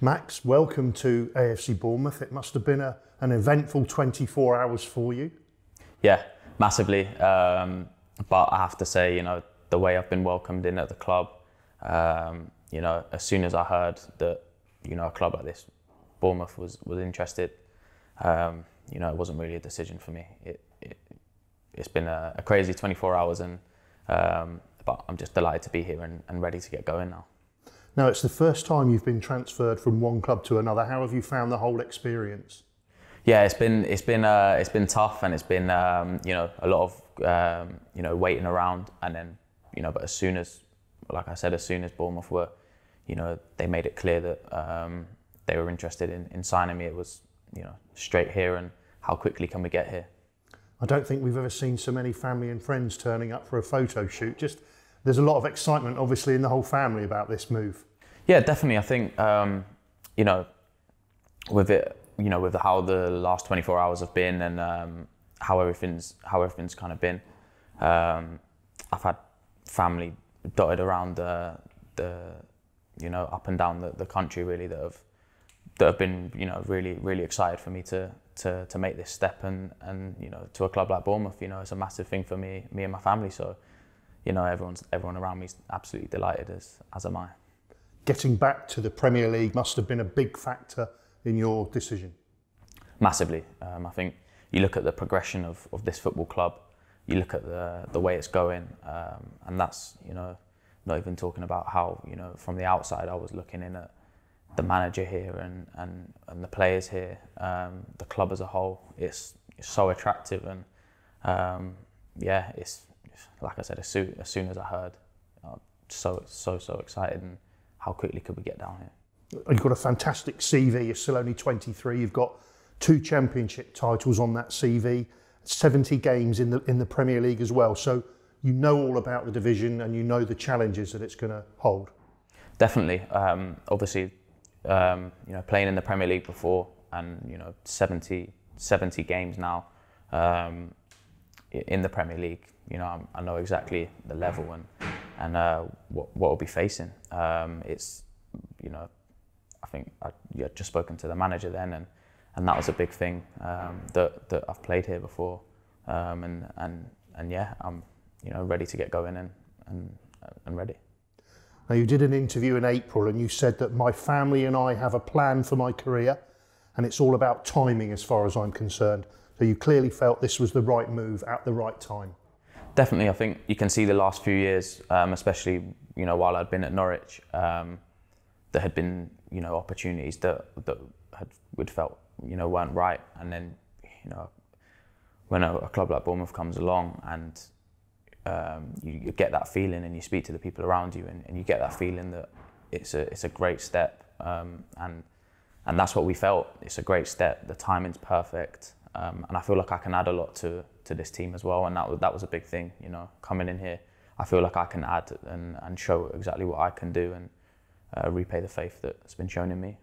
Max, welcome to AFC Bournemouth. It must have been an eventful 24 hours for you. Yeah, massively. But I have to say, you know, the way I've been welcomed in at the club, you know, as soon as I heard that, you know, a club like this, Bournemouth, was interested, you know, it wasn't really a decision for me. It's been a crazy 24 hours, and but I'm just delighted to be here and ready to get going now. Now, it's the first time you've been transferred from one club to another. How have you found the whole experience? Yeah, it's been tough, and it's been you know, a lot of you know, waiting around, and then, you know, but as soon as, like I said, as soon as Bournemouth were, you know, they made it clear that they were interested in signing me, it was, you know, straight here and how quickly can we get here. I don't think we've ever seen so many family and friends turning up for a photo shoot. Just, there's a lot of excitement, obviously, in the whole family about this move. Yeah, definitely. I think, you know, with it, you know, with how the last 24 hours have been, and how everything's kind of been, I've had family dotted around the you know, up and down the country, really, that have been, you know, really excited for me to make this step, and you know, to a club like Bournemouth. You know, it's a massive thing for me and my family. So, you know, everyone around me is absolutely delighted, as am I. Getting back to the Premier League must have been a big factor in your decision. Massively. I think you look at the progression of this football club, you look at the way it's going, and that's, you know, not even talking about how, you know, from the outside I was looking in at the manager here and the players here, the club as a whole. It's so attractive, and yeah, it's like I said, as soon as I heard, so excited, and how quickly could we get down here. You've got a fantastic CV. You're still only 23. You've got 2 championship titles on that CV, 70 games in the Premier League as well. So you know all about the division, and you know the challenges that it's going to hold. Definitely. Obviously, you know, playing in the Premier League before, and, you know, 70 games now in the Premier League. You know, I know exactly the level and what we'll be facing. It's, you know, I think I had just spoken to the manager then, and that was a big thing, that I've played here before, and yeah, I'm, you know, ready to get going and ready. Now, you did an interview in April, and you said that my family and I have a plan for my career, and it's all about timing as far as I'm concerned. So you clearly felt this was the right move at the right time. Definitely. I think you can see the last few years, especially, you know, while I'd been at Norwich, there had been, you know, opportunities that we'd felt, you know, weren't right, and then, you know, when a club like Bournemouth comes along, and you get that feeling, and you speak to the people around you, and you get that feeling that it's a great step, and that's what we felt. It's a great step. The timing's perfect, and I feel like I can add a lot to this team as well. And that was a big thing, you know, coming in here. I feel like I can add and show exactly what I can do, and repay the faith that's been shown in me.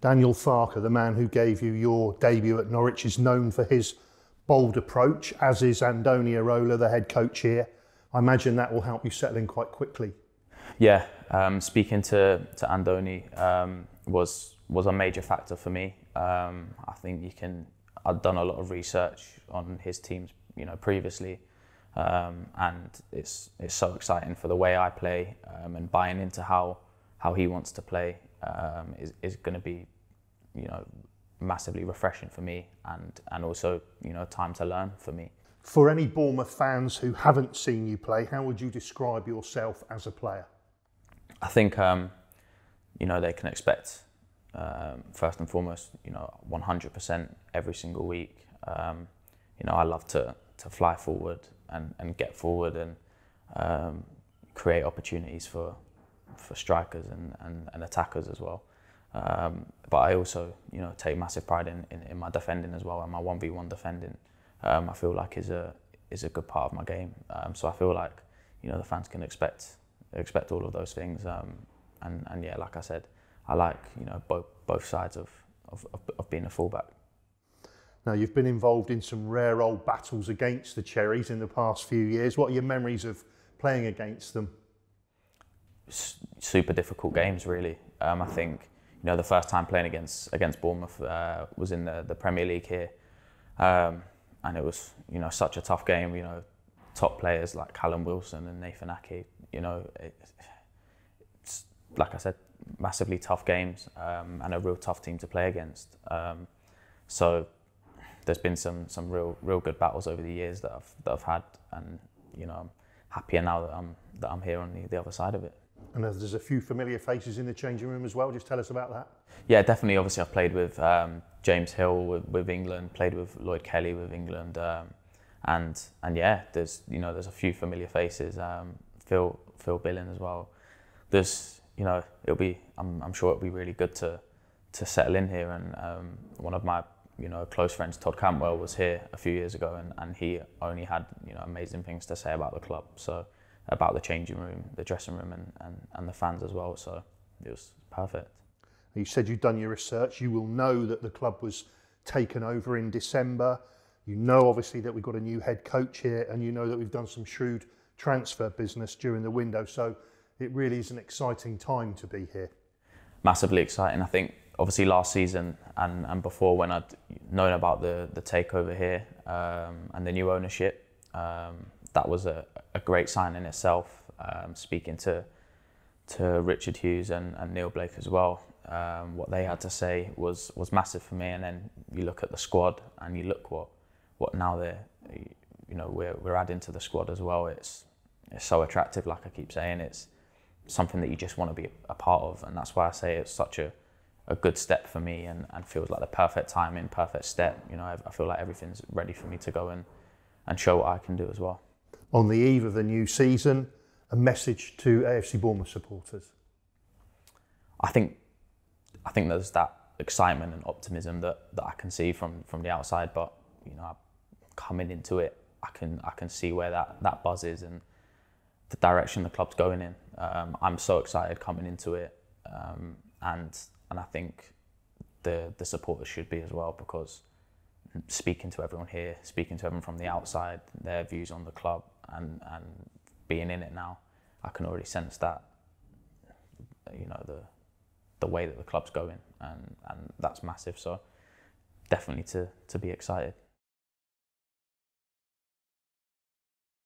Daniel Farke, the man who gave you your debut at Norwich, is known for his bold approach, as is Andoni Iraola, the head coach here. I imagine that will help you settle in quite quickly. Yeah, speaking to Andoni was a major factor for me. I think I'd done a lot of research on his teams, you know, previously, and it's so exciting for the way I play, and buying into how he wants to play, is going to be, you know, massively refreshing for me, and also, you know, time to learn for me. For any Bournemouth fans who haven't seen you play, how would you describe yourself as a player? I think, you know, they can expect, first and foremost, you know, 100% every single week. You know, I love to fly forward and get forward, and create opportunities for strikers and attackers as well. But I also, you know, take massive pride in my defending as well, and my 1v1 defending, I feel like is a good part of my game. So I feel like, you know, the fans can expect all of those things, and yeah, like I said, I like, you know, both sides of being a fullback. Now, you've been involved in some rare old battles against the Cherries in the past few years. What are your memories of playing against them? Super difficult games, really. I think, you know, the first time playing against Bournemouth was in the Premier League here, and it was, you know, such a tough game. You know, top players like Callum Wilson and Nathan Ake, you know, it's like I said, massively tough games, and a real tough team to play against. So there's been some real good battles over the years that I've had, and you know, I'm happier now that I'm here on the other side of it. And there's a few familiar faces in the changing room as well. Just tell us about that. Yeah, definitely. Obviously, I've played with James Hill with England, played with Lloyd Kelly with England, and yeah, there's a few familiar faces. Phil Billin as well. There's, you know, I'm sure it'll be really good to settle in here. And one of my, you know, close friends, Todd Cantwell, was here a few years ago, and he only had, you know, amazing things to say about the club. So, about the changing room, the dressing room, and the fans as well. So it was perfect. You said you've done your research. You will know that the club was taken over in December. You know, obviously, that we've got a new head coach here, and you know that we've done some shrewd transfer business during the window. So it really is an exciting time to be here. Massively exciting. I think, obviously, last season and before, when I'd known about the takeover here and the new ownership, that was a great sign in itself. Speaking to Richard Hughes and Neil Blake as well, what they had to say was massive for me. And then you look at the squad, and you look what now we're adding to the squad as well. It's so attractive. Like I keep saying, it's something that you just want to be a part of, and that's why I say it's such a good step for me, and feels like the perfect timing, perfect step. You know, I feel like everything's ready for me to go and show what I can do as well. On the eve of the new season, a message to AFC Bournemouth supporters? I think there's that excitement and optimism that I can see from the outside, but you know, coming into it, I can see where that buzz is and the direction the club's going in. I'm so excited coming into it, and I think the supporters should be as well, because speaking to everyone here, speaking to everyone from the outside, their views on the club, and being in it now, I can already sense that, you know, the way that the club's going, and that's massive. So definitely to be excited.